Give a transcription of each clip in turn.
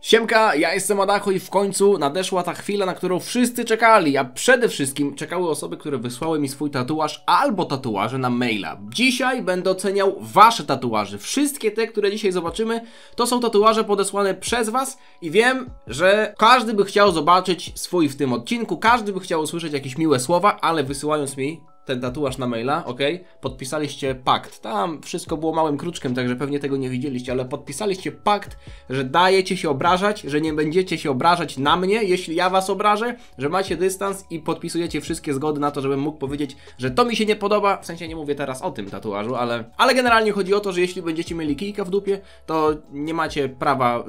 Siemka, ja jestem Adacho i w końcu nadeszła ta chwila, na którą wszyscy czekali, a przede wszystkim czekały osoby, które wysłały mi swój tatuaż albo tatuaże na maila. Dzisiaj będę oceniał wasze tatuaże. Wszystkie te, które dzisiaj zobaczymy, to są tatuaże podesłane przez was i wiem, że każdy by chciał zobaczyć swój w tym odcinku, każdy by chciał usłyszeć jakieś miłe słowa, ale wysyłając mi ten tatuaż na maila, ok? Podpisaliście pakt. Tam wszystko było małym kruczkiem, także pewnie tego nie widzieliście, ale podpisaliście pakt, że dajecie się obrażać, że nie będziecie się obrażać na mnie, jeśli ja was obrażę, że macie dystans i podpisujecie wszystkie zgody na to, żebym mógł powiedzieć, że to mi się nie podoba. W sensie nie mówię teraz o tym tatuażu, ale generalnie chodzi o to, że jeśli będziecie mieli kijka w dupie, to nie macie prawa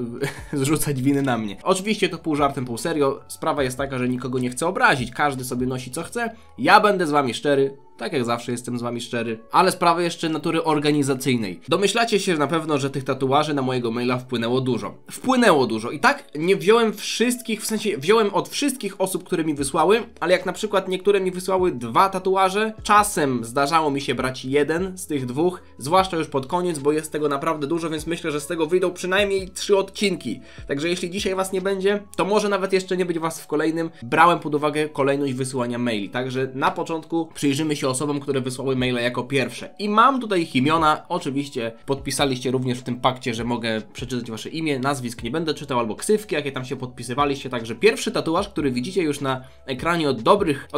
zrzucać winy na mnie. Oczywiście to pół żartem, pół serio. Sprawa jest taka, że nikogo nie chcę obrazić. Każdy sobie nosi co chce. Ja będę z wami szczery. Tak jak zawsze jestem z wami szczery, ale sprawy jeszcze natury organizacyjnej. Domyślacie się na pewno, że tych tatuaży na mojego maila wpłynęło dużo. Wpłynęło dużo i tak nie wziąłem wszystkich, w sensie wziąłem od wszystkich osób, które mi wysłały, ale jak na przykład niektóre mi wysłały 2 tatuaże, czasem zdarzało mi się brać 1 z tych 2, zwłaszcza już pod koniec, bo jest tego naprawdę dużo, więc myślę, że z tego wyjdą przynajmniej 3 odcinki. Także jeśli dzisiaj was nie będzie, to może nawet jeszcze nie być was w kolejnym. Brałem pod uwagę kolejność wysyłania maili, także na początku przyjrzymy się osobom, które wysłały maile jako pierwsze. I mam tutaj ich imiona. Oczywiście podpisaliście również w tym pakcie, że mogę przeczytać wasze imię, nazwisk nie będę czytał, albo ksywki, jakie tam się podpisywaliście. Także pierwszy tatuaż, który widzicie już na ekranie od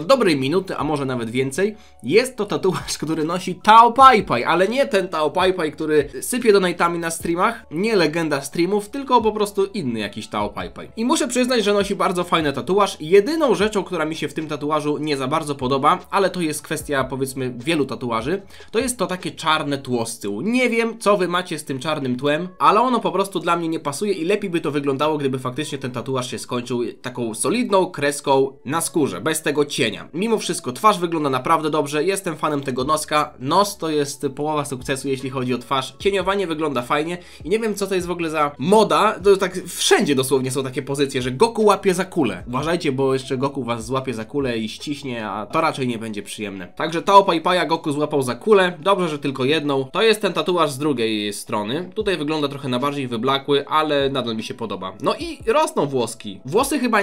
dobrej minuty, a może nawet więcej, jest to tatuaż, który nosi Tao Pai Pai, ale nie ten Tao Pai Pai, który sypie donatami na streamach, nie legenda streamów, tylko po prostu inny jakiś Tao Pai Pai. I muszę przyznać, że nosi bardzo fajny tatuaż. Jedyną rzeczą, która mi się w tym tatuażu nie za bardzo podoba, ale to jest kwestia powiedzmy wielu tatuaży, to jest to takie czarne tło z tyłu. Nie wiem, co wy macie z tym czarnym tłem, ale ono po prostu dla mnie nie pasuje i lepiej by to wyglądało, gdyby faktycznie ten tatuaż się skończył taką solidną kreską na skórze, bez tego cienia. Mimo wszystko twarz wygląda naprawdę dobrze, jestem fanem tego noska. Nos to jest połowa sukcesu, jeśli chodzi o twarz. Cieniowanie wygląda fajnie i nie wiem, co to jest w ogóle za moda, to tak wszędzie dosłownie są takie pozycje, że Goku łapie za kulę. Uważajcie, bo jeszcze Goku was złapie za kulę i ściśnie, a to raczej nie będzie przyjemne. Także Tao Pai Paia Goku złapał za kulę. Dobrze, że tylko jedną. To jest ten tatuaż z drugiej strony. Tutaj wygląda trochę na bardziej wyblakły, ale nadal mi się podoba. No i rosną włoski. Włosy chyba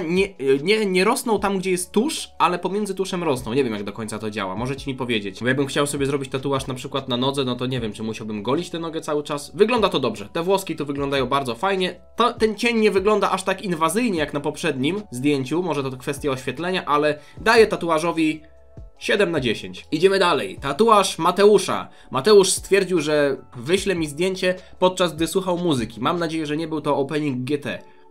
nie rosną tam, gdzie jest tusz, ale pomiędzy tuszem rosną. Nie wiem, jak do końca to działa. Możecie mi powiedzieć. Bo jakbym chciał sobie zrobić tatuaż na przykład na nodze, no to nie wiem, czy musiałbym golić tę nogę cały czas. Wygląda to dobrze. Te włoski tu wyglądają bardzo fajnie. Ten cień nie wygląda aż tak inwazyjnie, jak na poprzednim zdjęciu. Może to kwestia oświetlenia, ale daje tatuażowi 7/10. Idziemy dalej. Tatuaż Mateusza. Mateusz stwierdził, że wyśle mi zdjęcie, podczas gdy słuchał muzyki. Mam nadzieję, że nie był to opening GT.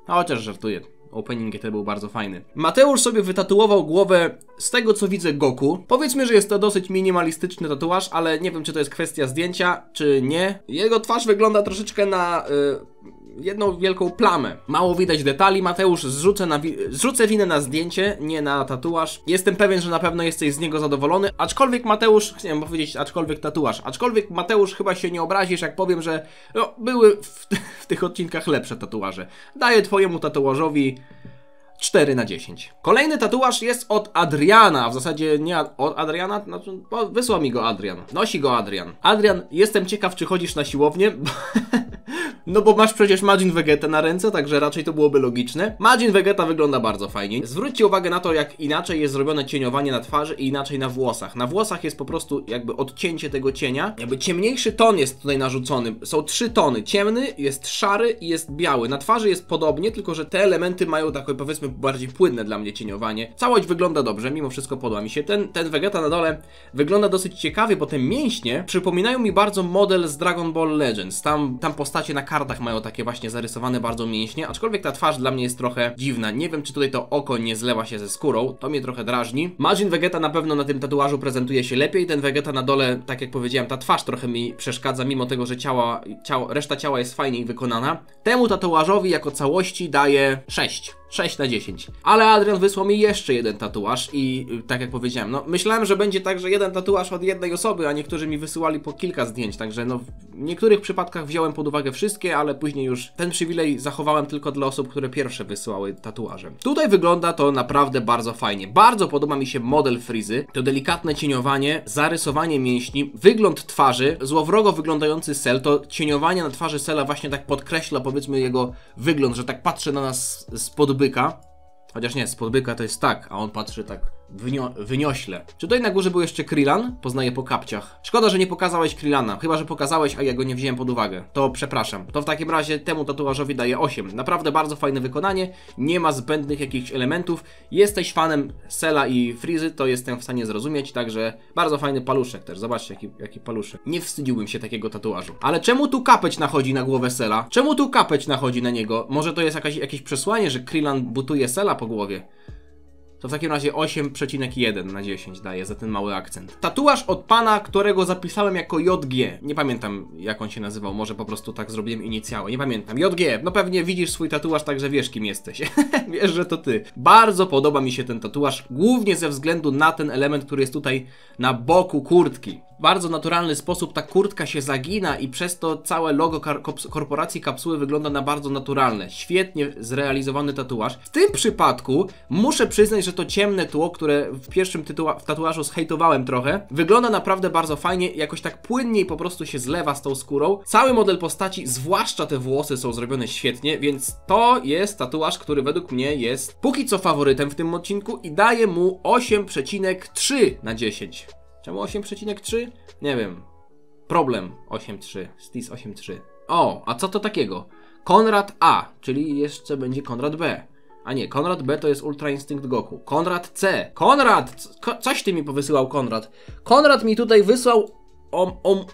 A chociaż żartuję. Opening GT był bardzo fajny. Mateusz sobie wytatuował głowę, z tego co widzę, Goku. Powiedzmy, że jest to dosyć minimalistyczny tatuaż, ale nie wiem, czy to jest kwestia zdjęcia, czy nie. Jego twarz wygląda troszeczkę na jedną wielką plamę. Mało widać detali. Mateusz, zrzucę winę na zdjęcie, nie na tatuaż. Jestem pewien, że na pewno jesteś z niego zadowolony. Aczkolwiek Mateusz, chciałem powiedzieć aczkolwiek tatuaż, aczkolwiek Mateusz, chyba się nie obrazisz, jak powiem, że no, były w tych odcinkach lepsze tatuaże. Daję twojemu tatuażowi 4/10. Kolejny tatuaż jest od Adriana, w zasadzie nie od Adriana, znaczy wysłał mi go Adrian. Nosi go Adrian. Adrian, jestem ciekaw, czy chodzisz na siłownię. No bo masz przecież Majin Vegetę na ręce, także raczej to byłoby logiczne. Majin Vegeta wygląda bardzo fajnie. Zwróćcie uwagę na to, jak inaczej jest zrobione cieniowanie na twarzy i inaczej na włosach. Na włosach jest po prostu jakby odcięcie tego cienia. Jakby ciemniejszy ton jest tutaj narzucony. Są 3 tony. Ciemny, jest szary i jest biały. Na twarzy jest podobnie, tylko że te elementy mają takie, powiedzmy, bardziej płynne dla mnie cieniowanie. Całość wygląda dobrze, mimo wszystko podoba mi się. Ten Vegeta na dole wygląda dosyć ciekawie, bo te mięśnie przypominają mi bardzo model z Dragon Ball Legends. Tam postacie na kartach mają takie właśnie zarysowane bardzo mięśnie, aczkolwiek ta twarz dla mnie jest trochę dziwna. Nie wiem, czy tutaj to oko nie zlewa się ze skórą, to mnie trochę drażni. Majin Vegeta na pewno na tym tatuażu prezentuje się lepiej, ten Vegeta na dole, tak jak powiedziałem, ta twarz trochę mi przeszkadza, mimo tego, że reszta ciała jest fajniej wykonana. Temu tatuażowi jako całości daję 6. 6 na 10. Ale Adrian wysłał mi jeszcze jeden tatuaż i tak jak powiedziałem, no myślałem, że będzie tak, że jeden tatuaż od jednej osoby, a niektórzy mi wysyłali po kilka zdjęć, także no w niektórych przypadkach wziąłem pod uwagę wszystkie, ale później już ten przywilej zachowałem tylko dla osób, które pierwsze wysyłały tatuaże. Tutaj wygląda to naprawdę bardzo fajnie. Bardzo podoba mi się model Frizy, to delikatne cieniowanie, zarysowanie mięśni, wygląd twarzy, złowrogo wyglądający Cell, to cieniowanie na twarzy Cella właśnie tak podkreśla powiedzmy jego wygląd, że tak patrzy na nas spod byka, chociaż nie, spod byka to jest tak, a on patrzy tak wyniośle. Czy tutaj na górze był jeszcze Krillan? Poznaję po kapciach. Szkoda, że nie pokazałeś Krillana, chyba że pokazałeś, a ja go nie wziąłem pod uwagę. To przepraszam. To w takim razie temu tatuażowi daję 8. Naprawdę bardzo fajne wykonanie, nie ma zbędnych jakichś elementów. Jesteś fanem Cella i Frizy, to jestem w stanie zrozumieć, także bardzo fajny paluszek też. Zobaczcie, jaki paluszek. Nie wstydziłbym się takiego tatuażu. Ale czemu tu kapeć nachodzi na głowę Cella? Czemu tu kapeć nachodzi na niego? Może to jest jakieś przesłanie, że Krillan butuje Cella po głowie? To w takim razie 8,1 na 10 daje za ten mały akcent. Tatuaż od pana, którego zapisałem jako JG. Nie pamiętam jak on się nazywał, może po prostu tak zrobiłem inicjały. Nie pamiętam. JG, no pewnie widzisz swój tatuaż, także wiesz kim jesteś. Wiesz, że to ty. Bardzo podoba mi się ten tatuaż, głównie ze względu na ten element, który jest tutaj na boku kurtki. W bardzo naturalny sposób ta kurtka się zagina i przez to całe logo korporacji Kapsuły wygląda na bardzo naturalne. Świetnie zrealizowany tatuaż. W tym przypadku muszę przyznać, że to ciemne tło, które w pierwszym tatuażu zhejtowałem trochę, wygląda naprawdę bardzo fajnie, jakoś tak płynniej po prostu się zlewa z tą skórą. Cały model postaci, zwłaszcza te włosy są zrobione świetnie, więc to jest tatuaż, który według mnie jest póki co faworytem w tym odcinku i daję mu 8,3 na 10. Czemu 8,3? Nie wiem. Problem 8,3. Stis 8,3. O, a co to takiego? Konrad A, czyli jeszcze będzie Konrad B. A nie, Konrad B to jest Ultra Instinct Goku. Konrad C. Konrad! Coś ty mi powysyłał, Konrad. Konrad mi tutaj wysłał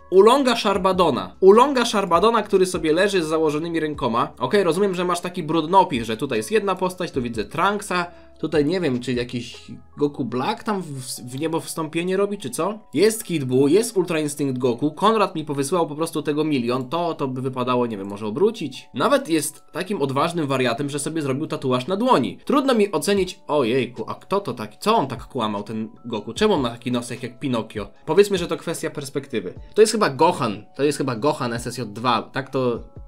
ulonga Sharbadona. Ulonga Sharbadona, który sobie leży z założonymi rękoma. Okej, rozumiem, że masz taki brudnopis, że tutaj jest jedna postać, tu widzę Trunksa. Tutaj nie wiem, czy jakiś Goku Black tam w niebo wstąpienie robi, czy co? Jest Kid Buu, jest Ultra Instinct Goku. Konrad mi powysyłał po prostu tego milion. To by wypadało, nie wiem, może obrócić. Nawet jest takim odważnym wariatem, że sobie zrobił tatuaż na dłoni. Trudno mi ocenić... Ojejku, a kto to taki? Co on tak kłamał, ten Goku? Czemu on ma taki nosek jak Pinokio? Powiedzmy, że to kwestia perspektywy. To jest chyba Gohan. To jest chyba Gohan SSJ2.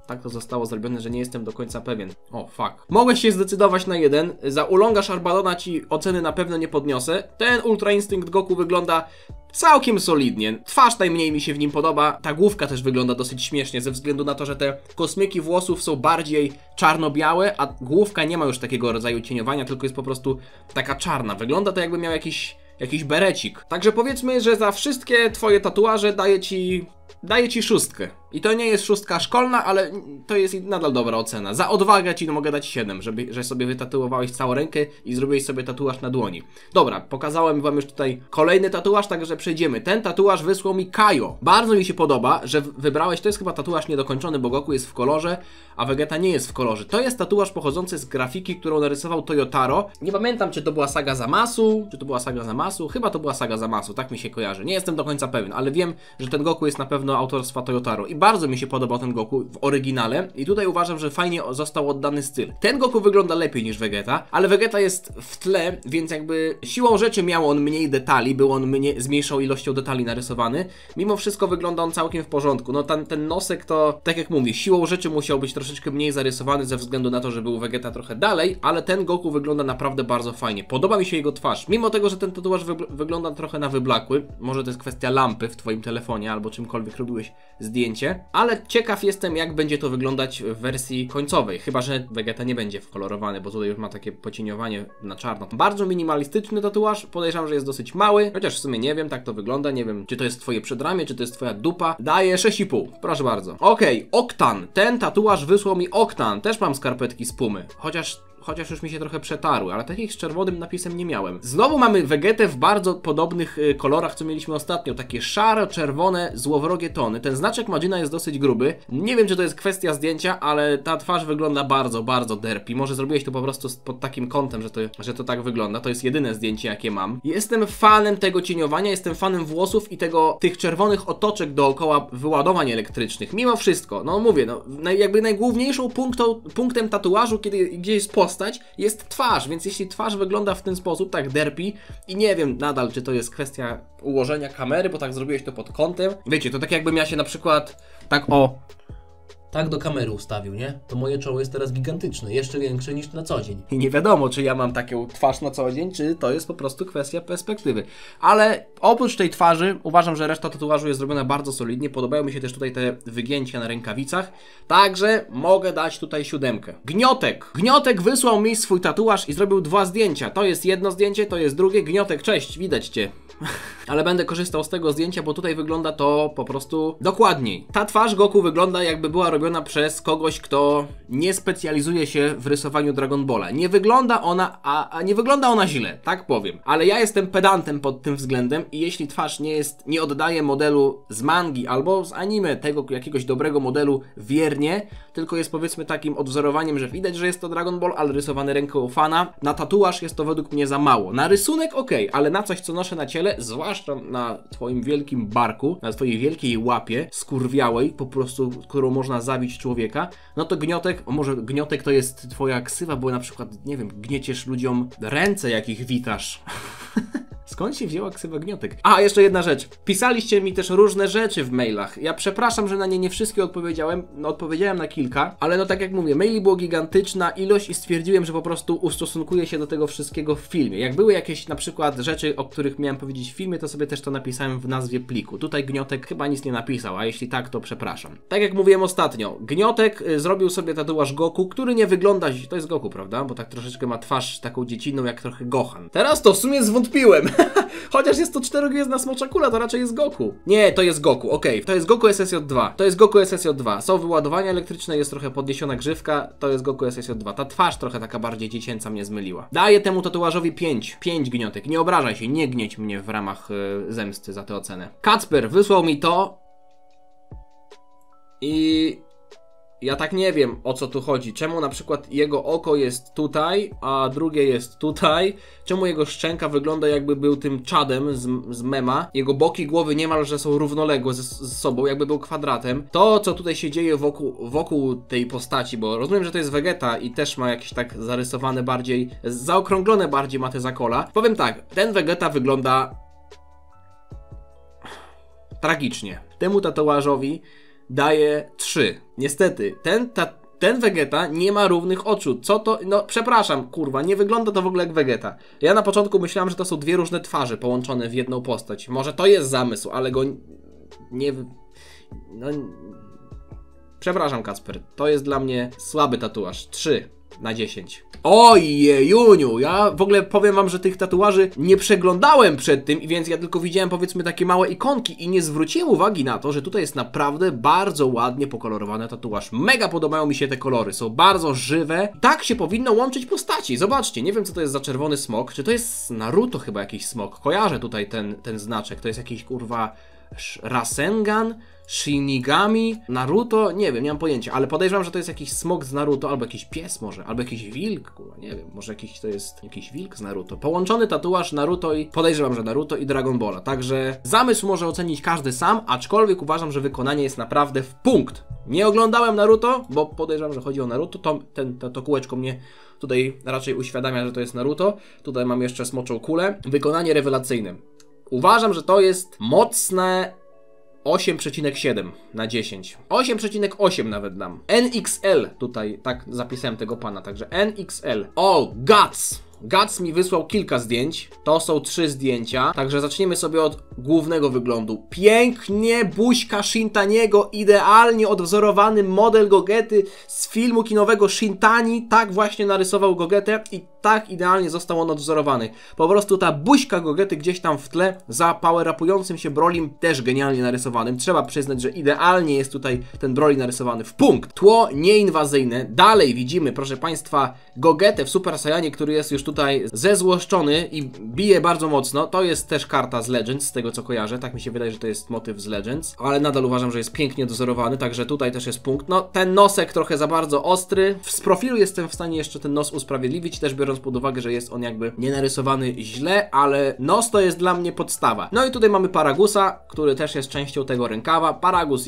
Tak to zostało zrobione, że nie jestem do końca pewien. O, fuck. Mogłeś się zdecydować na jeden. Za ulonga Sharbadona ci oceny na pewno nie podniosę. Ten Ultra Instinct Goku wygląda całkiem solidnie. Twarz najmniej mi się w nim podoba. Ta główka też wygląda dosyć śmiesznie ze względu na to, że te kosmyki włosów są bardziej czarno-białe, a główka nie ma już takiego rodzaju cieniowania, tylko jest po prostu taka czarna. Wygląda to jakby miał jakiś berecik. Także powiedzmy, że za wszystkie twoje tatuaże daję ci 6. I to nie jest 6 szkolna, ale to jest nadal dobra ocena. Za odwagę ci mogę dać 7, że sobie wytatuowałeś całą rękę i zrobiłeś sobie tatuaż na dłoni. Dobra, pokazałem wam już tutaj kolejny tatuaż, także przejdziemy. Ten tatuaż wysłał mi Kajo. Bardzo mi się podoba, że wybrałeś, to jest chyba tatuaż niedokończony, bo Goku jest w kolorze, a Vegeta nie jest w kolorze. To jest tatuaż pochodzący z grafiki, którą narysował Toyotarō. Nie pamiętam, czy to była saga Zamasu, Chyba to była saga Zamasu, tak mi się kojarzy. Nie jestem do końca pewien, ale wiem, że ten Goku jest na pewno autorstwa Toyotarō. I bardzo mi się podobał ten Goku w oryginale i tutaj uważam, że fajnie został oddany styl. Ten Goku wygląda lepiej niż Vegeta, ale Vegeta jest w tle, więc jakby siłą rzeczy miał on mniej detali, był on z mniejszą ilością detali narysowany. Mimo wszystko wygląda on całkiem w porządku. No ten nosek to, tak jak mówię, siłą rzeczy musiał być troszeczkę mniej zarysowany ze względu na to, że był Vegeta trochę dalej, ale ten Goku wygląda naprawdę bardzo fajnie. Podoba mi się jego twarz. Mimo tego, że ten tatuaż wygląda trochę na wyblakły, może to jest kwestia lampy w twoim telefonie albo czymkolwiek robiłeś zdjęcie, ale ciekaw jestem, jak będzie to wyglądać w wersji końcowej, chyba że Vegeta nie będzie wkolorowany, bo tutaj już ma takie pocieniowanie na czarno. Bardzo minimalistyczny tatuaż, podejrzewam, że jest dosyć mały, chociaż w sumie nie wiem, tak to wygląda, nie wiem, czy to jest twoje przedramię, czy to jest twoja dupa. Daję 6,5, proszę bardzo. Okej, Oktan, ten tatuaż wysłał mi Oktan, też mam skarpetki z Pumy, chociaż już mi się trochę przetarły, ale takich z czerwonym napisem nie miałem. Znowu mamy Vegetę w bardzo podobnych kolorach, co mieliśmy ostatnio. Takie szaro-czerwone, złowrogie tony. Ten znaczek Majina jest dosyć gruby. Nie wiem, czy to jest kwestia zdjęcia, ale ta twarz wygląda bardzo, bardzo derpy. Może zrobiłeś to po prostu pod takim kątem, że to tak wygląda. To jest jedyne zdjęcie, jakie mam. Jestem fanem tego cieniowania, jestem fanem włosów i tych czerwonych otoczek dookoła wyładowań elektrycznych. Mimo wszystko, no mówię, no, jakby najgłówniejszą punktem tatuażu, kiedy gdzie jest post postać jest twarz, więc jeśli twarz wygląda w ten sposób, tak derpi, i nie wiem nadal, czy to jest kwestia ułożenia kamery, bo tak zrobiłeś to pod kątem. Wiecie, to tak jakbym ja się na przykład tak o... tak do kamery ustawił, nie? To moje czoło jest teraz gigantyczne, jeszcze większe niż na co dzień. I nie wiadomo, czy ja mam taką twarz na co dzień, czy to jest po prostu kwestia perspektywy. Ale oprócz tej twarzy, uważam, że reszta tatuażu jest zrobiona bardzo solidnie. Podobają mi się też tutaj te wygięcia na rękawicach. Także mogę dać tutaj 7. Gniotek! Gniotek wysłał mi swój tatuaż i zrobił 2 zdjęcia. To jest jedno zdjęcie, to jest drugie. Gniotek, cześć, widać cię. Ale będę korzystał z tego zdjęcia, bo tutaj wygląda to po prostu dokładniej. Ta twarz Goku wygląda, jakby była robiona przez kogoś, kto nie specjalizuje się w rysowaniu Dragon Balla. Nie wygląda ona, nie wygląda ona źle, tak powiem. Ale ja jestem pedantem pod tym względem i jeśli twarz nie oddaje modelu z mangi albo z anime, tego jakiegoś dobrego modelu wiernie, tylko jest powiedzmy takim odwzorowaniem, że widać, że jest to Dragon Ball, ale rysowany ręką fana, na tatuaż jest to według mnie za mało. Na rysunek ok, ale na coś, co noszę na ciele, zwłaszcza na twoim wielkim barku, na twojej wielkiej łapie skurwiałej, po prostu, którą można zabić człowieka, no to gniotek, może gniotek to jest twoja ksywa, bo na przykład, nie wiem, gnieciesz ludziom ręce, jakich witasz. Skąd się wzięła ksywa gniotek? A, jeszcze jedna rzecz. Pisaliście mi też różne rzeczy w mailach. Ja przepraszam, że na nie wszystkie odpowiedziałem. No, odpowiedziałem na kilka, ale no tak jak mówię, maili było gigantyczna ilość i stwierdziłem, że po prostu ustosunkuję się do tego wszystkiego w filmie. Jak były jakieś na przykład rzeczy, o których miałem powiedzieć w filmie, to sobie też to napisałem w nazwie pliku. Tutaj gniotek chyba nic nie napisał, a jeśli tak, to przepraszam. Tak jak mówiłem ostatnio, gniotek zrobił sobie tatuaż Goku, który nie wygląda... To jest Goku, prawda? Bo tak troszeczkę ma twarz taką dziecinną, jak trochę Gohan. Teraz to w sumie zwątpiłem. Chociaż jest to 4-gwiezdna smocza kula, to raczej jest Goku. Nie, to jest Goku, okej. To jest Goku SSJ2. To jest Goku SSJ2. Są wyładowania elektryczne, jest trochę podniesiona grzywka. To jest Goku SSJ2. Ta twarz trochę taka bardziej dziecięca mnie zmyliła. Daję temu tatuażowi 5. 5 gniotek. Nie obrażaj się, nie gnieć mnie w ramach zemsty za tę ocenę. Kacper wysłał mi to. I... ja tak nie wiem, o co tu chodzi. Czemu na przykład jego oko jest tutaj, a drugie jest tutaj? Czemu jego szczęka wygląda, jakby był tym czadem z mema? Jego boki głowy niemalże są równoległe ze sobą, jakby był kwadratem. To, co tutaj się dzieje wokół tej postaci, bo rozumiem, że to jest Vegeta i też ma jakieś tak zarysowane bardziej, zaokrąglone bardziej ma te zakola. Powiem tak, ten Vegeta wygląda... tragicznie. Temu tatuażowi daje 3. Niestety, ten Vegeta nie ma równych oczu. Co to? No przepraszam, kurwa, nie wygląda to w ogóle jak Vegeta. Ja na początku myślałem, że to są dwie różne twarze połączone w jedną postać. Może to jest zamysł, ale go nie... no... Przepraszam, Kacper, to jest dla mnie słaby tatuaż. 3 na 10. Ojejuniu, ja w ogóle powiem wam, że tych tatuaży nie przeglądałem przed tym, więc ja tylko widziałem powiedzmy takie małe ikonki i nie zwróciłem uwagi na to, że tutaj jest naprawdę bardzo ładnie pokolorowany tatuaż. Mega podobają mi się te kolory, są bardzo żywe. Tak się powinno łączyć postaci, zobaczcie, nie wiem co to jest za czerwony smok, czy to jest Naruto chyba jakiś smok, kojarzę tutaj ten znaczek, to jest jakiś kurwa Rasengan? Shinigami? Naruto? Nie wiem, nie mam pojęcia, ale podejrzewam, że to jest jakiś smok z Naruto, albo jakiś pies może, albo jakiś wilk, kurwa, nie wiem, może jakiś to jest jakiś wilk z Naruto. Połączony tatuaż Naruto i podejrzewam, że Naruto i Dragon Balla, także zamysł może ocenić każdy sam, aczkolwiek uważam, że wykonanie jest naprawdę w punkt. Nie oglądałem Naruto, bo podejrzewam, że chodzi o Naruto, to kółeczko mnie tutaj raczej uświadamia, że to jest Naruto. Tutaj mam jeszcze smoczą kulę. Wykonanie rewelacyjne. Uważam, że to jest mocne 8,7 na 10. 8,8 nawet dam. NXL tutaj, tak zapisałem tego pana, także NXL. O, Guts! Guts mi wysłał kilka zdjęć. To są 3 zdjęcia, także zaczniemy sobie od głównego wyglądu. Pięknie buźka Shintaniego, idealnie odwzorowany model Gogety z filmu kinowego Shintani. Tak właśnie narysował Gogetę i tak idealnie został on odwzorowany. Po prostu ta buźka Gogety gdzieś tam w tle za power-upującym się Brolim, też genialnie narysowanym. Trzeba przyznać, że idealnie jest tutaj ten Broly narysowany w punkt. Tło nieinwazyjne. Dalej widzimy, proszę państwa, Gogetę w Super Saiyanie, który jest już tutaj tutaj zezłoszczony i bije bardzo mocno. To jest też karta z Legends, z tego co kojarzę. Tak mi się wydaje, że to jest motyw z Legends. Ale nadal uważam, że jest pięknie dozorowany, także tutaj też jest punkt. No, ten nosek trochę za bardzo ostry. Z profilu jestem w stanie jeszcze ten nos usprawiedliwić, też biorąc pod uwagę, że jest on jakby nie narysowany źle, ale nos to jest dla mnie podstawa. No i tutaj mamy Paragusa, który też jest częścią tego rękawa. Paragus,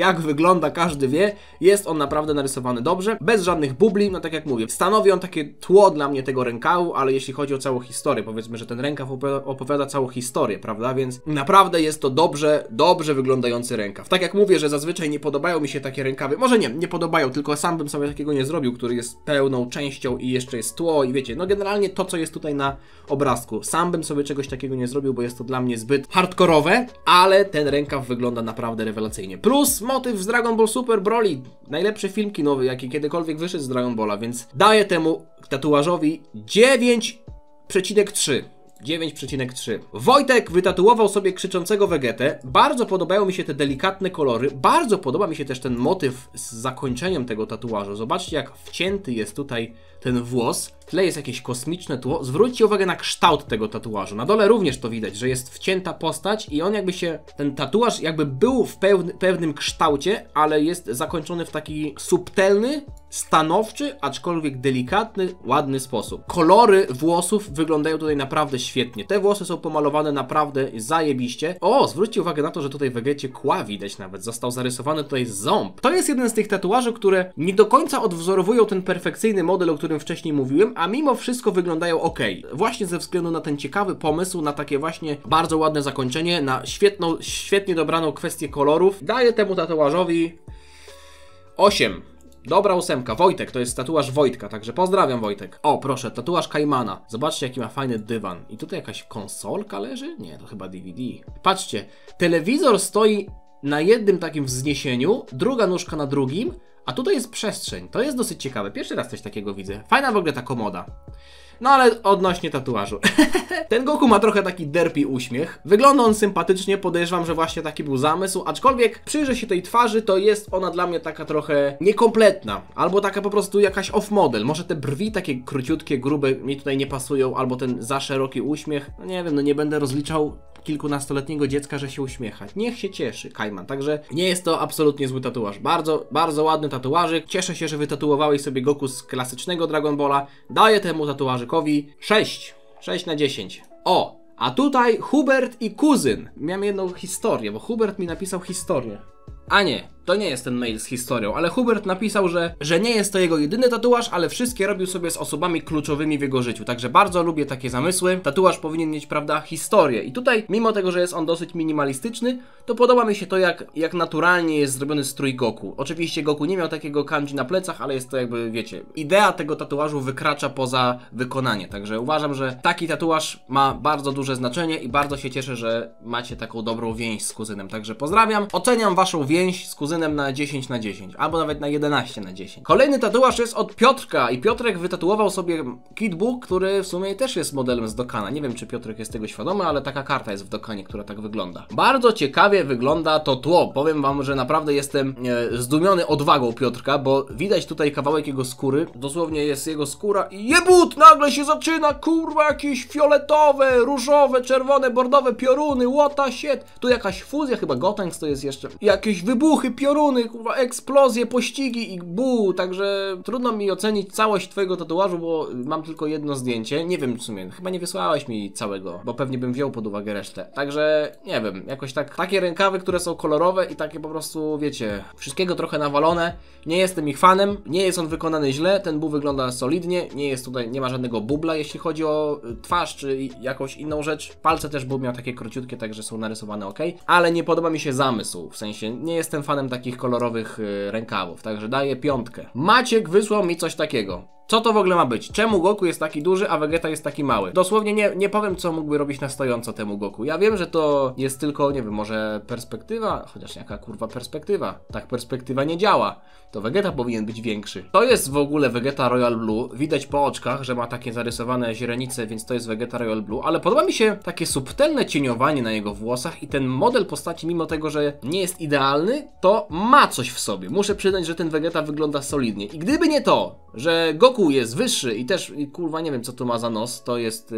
jak wygląda każdy wie, jest on naprawdę narysowany dobrze, bez żadnych bubli, no tak jak mówię, stanowi on takie tło dla mnie tego rękawu, ale jeśli chodzi o całą historię, powiedzmy, że ten rękaw opowiada całą historię, prawda, więc naprawdę jest to dobrze wyglądający rękaw. Tak jak mówię, że zazwyczaj nie podobają mi się takie rękawy, może nie podobają, tylko sam bym sobie takiego nie zrobił, który jest pełną częścią i jeszcze jest tło i wiecie, no generalnie to, co jest tutaj na obrazku, sam bym sobie czegoś takiego nie zrobił, bo jest to dla mnie zbyt hardkorowe, ale ten rękaw wygląda naprawdę rewelacyjnie. Plus motyw z Dragon Ball Super Broly, najlepszy film kinowy, jaki kiedykolwiek wyszedł z Dragon Balla, więc daję temu tatuażowi 9,3. 9,3. Wojtek wytatuował sobie krzyczącego Vegetę. Bardzo podobają mi się te delikatne kolory. Bardzo podoba mi się też ten motyw z zakończeniem tego tatuażu. Zobaczcie, jak wcięty jest tutaj ten włos. W tle jest jakieś kosmiczne tło. Zwróćcie uwagę na kształt tego tatuażu. Na dole również to widać, że jest wcięta postać i on jakby się, ten tatuaż jakby był w pewnym kształcie, ale jest zakończony w taki subtelny, stanowczy, aczkolwiek delikatny, ładny sposób. Kolory włosów wyglądają tutaj naprawdę świetnie. Te włosy są pomalowane naprawdę zajebiście. O, zwróćcie uwagę na to, że tutaj w Vegecie kła widać nawet. Został zarysowany tutaj ząb. To jest jeden z tych tatuaży, które nie do końca odwzorowują ten perfekcyjny model, o którym wcześniej mówiłem, a mimo wszystko wyglądają ok. Właśnie ze względu na ten ciekawy pomysł, na takie właśnie bardzo ładne zakończenie, na świetnie dobraną kwestię kolorów, daję temu tatuażowi 8. Dobra ósemka. Wojtek, to jest tatuaż Wojtka, także pozdrawiam, Wojtek. O, proszę, tatuaż Kaimana. Zobaczcie, jaki ma fajny dywan. I tutaj jakaś konsolka leży? Nie, to chyba DVD. Patrzcie, telewizor stoi na jednym takim wzniesieniu, druga nóżka na drugim, a tutaj jest przestrzeń. To jest dosyć ciekawe. Pierwszy raz coś takiego widzę. Fajna w ogóle ta komoda. No ale odnośnie tatuażu. Ten Goku ma trochę taki derpy uśmiech. Wygląda on sympatycznie, podejrzewam, że właśnie taki był zamysł. Aczkolwiek przyjrzę się tej twarzy, to jest ona dla mnie taka trochę niekompletna. Albo taka po prostu jakaś off-model. Może te brwi takie króciutkie, grube mi tutaj nie pasują. Albo ten za szeroki uśmiech. No nie wiem, no nie będę rozliczał kilkunastoletniego dziecka, że się uśmiecha. Niech się cieszy, Kajman. Także nie jest to absolutnie zły tatuaż. Bardzo ładny tatuażyk. Cieszę się, że wytatuowałeś sobie Goku z klasycznego Dragon Balla. Daję temu tatuażykowi 6/10. O, a tutaj Hubert i kuzyn. Miałem jedną historię, bo Hubert mi napisał historię. A nie, to nie jest ten mail z historią, ale Hubert napisał, że nie jest to jego jedyny tatuaż, ale wszystkie robił sobie z osobami kluczowymi w jego życiu, także bardzo lubię takie zamysły. Tatuaż powinien mieć, prawda, historię i tutaj, mimo tego, że jest on dosyć minimalistyczny, to podoba mi się to, jak naturalnie jest zrobiony strój Goku. Oczywiście Goku nie miał takiego kanji na plecach, ale jest to jakby, wiecie, idea tego tatuażu wykracza poza wykonanie, także uważam, że taki tatuaż ma bardzo duże znaczenie i bardzo się cieszę, że macie taką dobrą więź z kuzynem, także pozdrawiam, oceniam waszą więź z kuzynem na 10/10, albo nawet na 11/10. Kolejny tatuaż jest od Piotrka i Piotrek wytatuował sobie Kid Buu, który w sumie też jest modelem z Dokana. Nie wiem, czy Piotrek jest tego świadomy, ale taka karta jest w Dokanie, która tak wygląda. Bardzo ciekawie wygląda to tło. Powiem wam, że naprawdę jestem zdumiony odwagą Piotrka, bo widać tutaj kawałek jego skóry. Dosłownie jest jego skóra i jebut! Nagle się zaczyna, kurwa, jakieś fioletowe, różowe, czerwone, bordowe pioruny, łota, shit. Tu jakaś fuzja, chyba Gotenks to jest jeszcze. Jakieś wybuchy, pioruny, kurwa, eksplozje, pościgi i buu, także trudno mi ocenić całość twojego tatuażu, bo mam tylko jedno zdjęcie, nie wiem w sumie, chyba nie wysłałeś mi całego, bo pewnie bym wziął pod uwagę resztę, także nie wiem, jakoś tak, takie rękawy, które są kolorowe i takie po prostu, wiecie, wszystkiego trochę nawalone, nie jestem ich fanem, nie jest on wykonany źle, ten buu wygląda solidnie, nie jest tutaj, nie ma żadnego bubla, jeśli chodzi o twarz, czy jakąś inną rzecz, palce też buu miał takie króciutkie, także są narysowane ok, ale nie podoba mi się zamysł, w sensie, nie jestem fanem takich kolorowych rękawów, także daję 5. Maciek wysłał mi coś takiego. Co to w ogóle ma być? Czemu Goku jest taki duży, a Vegeta jest taki mały? Dosłownie nie powiem, co mógłby robić na stojąco temu Goku. Ja wiem, że to jest tylko, nie wiem, może perspektywa, chociaż jaka kurwa perspektywa? Tak perspektywa nie działa. To Vegeta powinien być większy. To jest w ogóle Vegeta Royal Blue. Widać po oczkach, że ma takie zarysowane źrenice, więc to jest Vegeta Royal Blue. Ale podoba mi się takie subtelne cieniowanie na jego włosach i ten model postaci, mimo tego, że nie jest idealny, to ma coś w sobie. Muszę przyznać, że ten Vegeta wygląda solidnie. I gdyby nie to, że Goku jest wyższy i też, kurwa, nie wiem co to ma za nos, to jest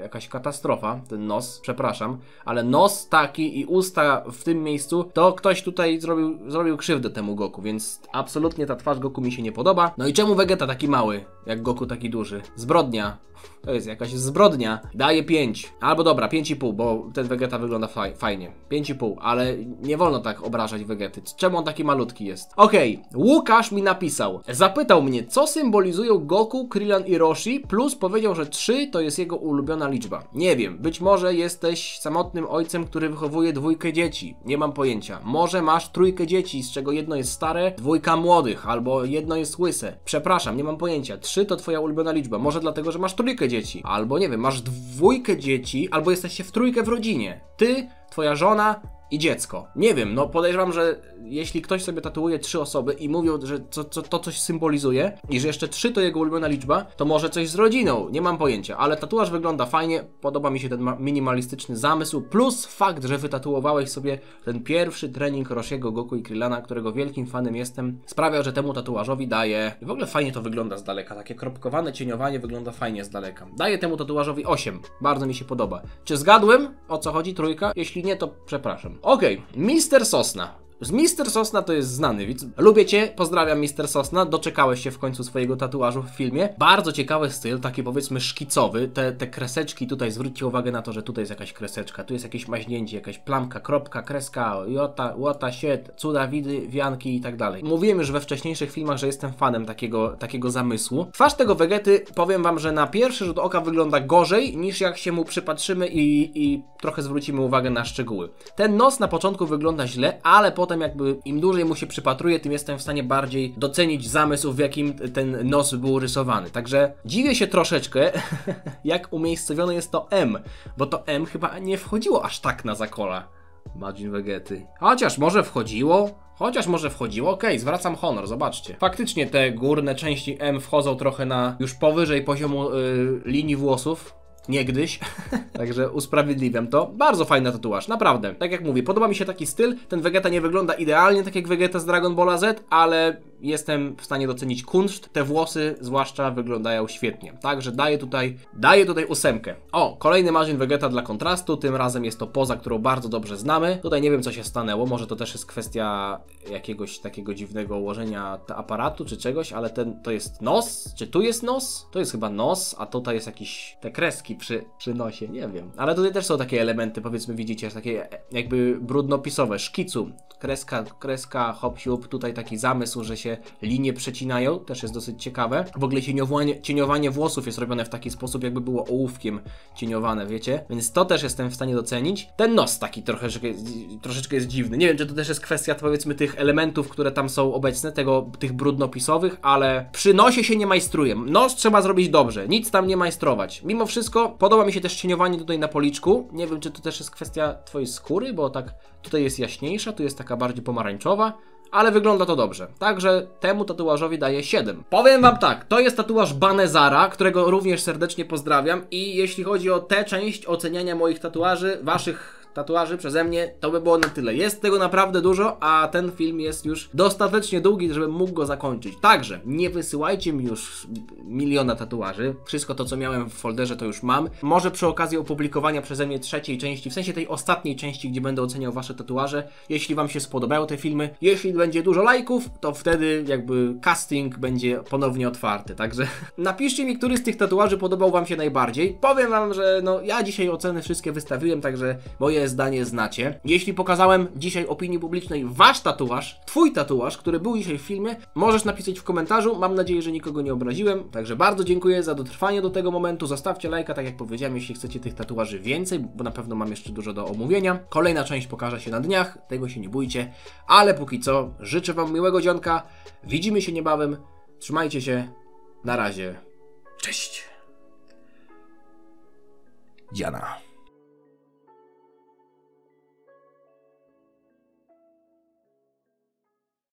jakaś katastrofa, ten nos, przepraszam, ale nos taki i usta w tym miejscu, to ktoś tutaj zrobił krzywdę temu Goku, więc absolutnie ta twarz Goku mi się nie podoba. No i czemu Vegeta taki mały, jak Goku taki duży? Zbrodnia. To jest jakaś zbrodnia. Daję 5. Albo dobra, 5,5, bo ten Vegeta wygląda fajnie. 5,5, ale nie wolno tak obrażać Vegety. Czemu on taki malutki jest? Okej, Łukasz mi napisał. Zapytał mnie, co symbolizują Goku, Krillin i Roshi, plus powiedział, że 3 to jest jego ulubiona liczba. Nie wiem, być może jesteś samotnym ojcem, który wychowuje 2 dzieci. Nie mam pojęcia. Może masz 3 dzieci, z czego jedno jest stare, 2 młodych, albo jedno jest łyse. Przepraszam, nie mam pojęcia. 3 to twoja ulubiona liczba. Może dlatego, że masz 3 dzieci. Albo nie wiem, masz 2 dzieci, albo jesteście w 3 w rodzinie. Ty, twoja żona i dziecko. Nie wiem, no podejrzewam, że jeśli ktoś sobie tatuuje 3 osoby i mówią, że to coś symbolizuje i że jeszcze 3 to jego ulubiona liczba, to może coś z rodziną, nie mam pojęcia, ale tatuaż wygląda fajnie, podoba mi się ten minimalistyczny zamysł, plus fakt, że wytatuowałeś sobie ten pierwszy trening Roshiego, Goku i Krillina, którego wielkim fanem jestem, sprawia, że temu tatuażowi daje... W ogóle fajnie to wygląda z daleka, takie kropkowane cieniowanie wygląda fajnie z daleka. Daję temu tatuażowi 8, bardzo mi się podoba. Czy zgadłem, o co chodzi 3? Jeśli nie, to przepraszam. Okej, Mister Sosna. Mister Sosna to jest znany widz. Lubię cię, pozdrawiam Mister Sosna. Doczekałeś się w końcu swojego tatuażu w filmie. Bardzo ciekawy styl, taki powiedzmy szkicowy. Te kreseczki tutaj, zwróćcie uwagę na to, że tutaj jest jakaś kreseczka, tu jest jakieś maźnięcie, jakaś plamka, kropka, kreska, łota, sied, cuda, widy, wianki i tak dalej. Mówiłem już we wcześniejszych filmach, że jestem fanem takiego zamysłu. Twarz tego Vegety, powiem wam, że na pierwszy rzut oka wygląda gorzej, niż jak się mu przypatrzymy i trochę zwrócimy uwagę na szczegóły. Ten nos na początku wygląda źle, ale potem jakby im dłużej mu się przypatruję, tym jestem w stanie bardziej docenić zamysł, w jakim ten nos był rysowany. Także dziwię się troszeczkę, jak umiejscowione jest to M, bo to M chyba nie wchodziło aż tak na zakola Majin Vegety. Chociaż może wchodziło. Okej, zwracam honor, zobaczcie. Faktycznie te górne części M wchodzą trochę na już powyżej poziomu linii włosów. Niegdyś, także usprawiedliwiam to. Bardzo fajny tatuaż, naprawdę. Tak jak mówię, podoba mi się taki styl. Ten Vegeta nie wygląda idealnie, tak jak Vegeta z Dragon Ball Z, ale jestem w stanie docenić kunszt. Te włosy zwłaszcza wyglądają świetnie. Także daję tutaj 8. O, kolejny Majin Vegeta dla kontrastu. Tym razem jest to poza, którą bardzo dobrze znamy. Tutaj nie wiem, co się stanęło. Może to też jest kwestia jakiegoś takiego dziwnego ułożenia aparatu czy czegoś, ale to jest nos? Czy tu jest nos? To jest chyba nos, a tutaj jest jakiś... te kreski przy nosie, nie wiem. Ale tutaj też są takie elementy, powiedzmy, widzicie, takie jakby brudnopisowe, szkicu. Kreska, hop-siup, tutaj taki zamysł, że się linie przecinają, też jest dosyć ciekawe. W ogóle cieniowanie włosów jest robione w taki sposób, jakby było ołówkiem cieniowane, wiecie? Więc to też jestem w stanie docenić. Ten nos taki troszeczkę jest dziwny. Nie wiem, czy to też jest kwestia, powiedzmy, tych elementów, które tam są obecne, tych brudnopisowych, ale przy nosie się nie majstruję. Nos trzeba zrobić dobrze, nic tam nie majstrować. Mimo wszystko podoba mi się też cieniowanie tutaj na policzku. Nie wiem, czy to też jest kwestia twojej skóry, bo tak tutaj jest jaśniejsza, tu jest taka bardziej pomarańczowa, ale wygląda to dobrze. Także temu tatuażowi daję 7. Powiem wam tak, to jest tatuaż Banezara, którego również serdecznie pozdrawiam i jeśli chodzi o tę część oceniania moich tatuaży, waszych tatuaży przeze mnie, to by było na tyle. Jest tego naprawdę dużo, a ten film jest już dostatecznie długi, żebym mógł go zakończyć. Także nie wysyłajcie mi już miliona tatuaży. Wszystko to, co miałem w folderze, to już mam. Może przy okazji opublikowania przeze mnie 3. części, w sensie tej ostatniej części, gdzie będę oceniał wasze tatuaże. Jeśli wam się spodobają te filmy, jeśli będzie dużo lajków, to wtedy jakby casting będzie ponownie otwarty. Także napiszcie mi, który z tych tatuaży podobał wam się najbardziej. Powiem wam, że no ja dzisiaj oceny wszystkie wystawiłem, także moje zdanie znacie. Jeśli pokazałem dzisiaj opinii publicznej wasz tatuaż, twój tatuaż, który był dzisiaj w filmie, możesz napisać w komentarzu. Mam nadzieję, że nikogo nie obraziłem. Także bardzo dziękuję za dotrwanie do tego momentu. Zostawcie lajka, tak jak powiedziałem, jeśli chcecie tych tatuaży więcej, bo na pewno mam jeszcze dużo do omówienia. Kolejna część pokaże się na dniach, tego się nie bójcie. Ale póki co życzę wam miłego dzionka. Widzimy się niebawem. Trzymajcie się. Na razie. Cześć. Diana.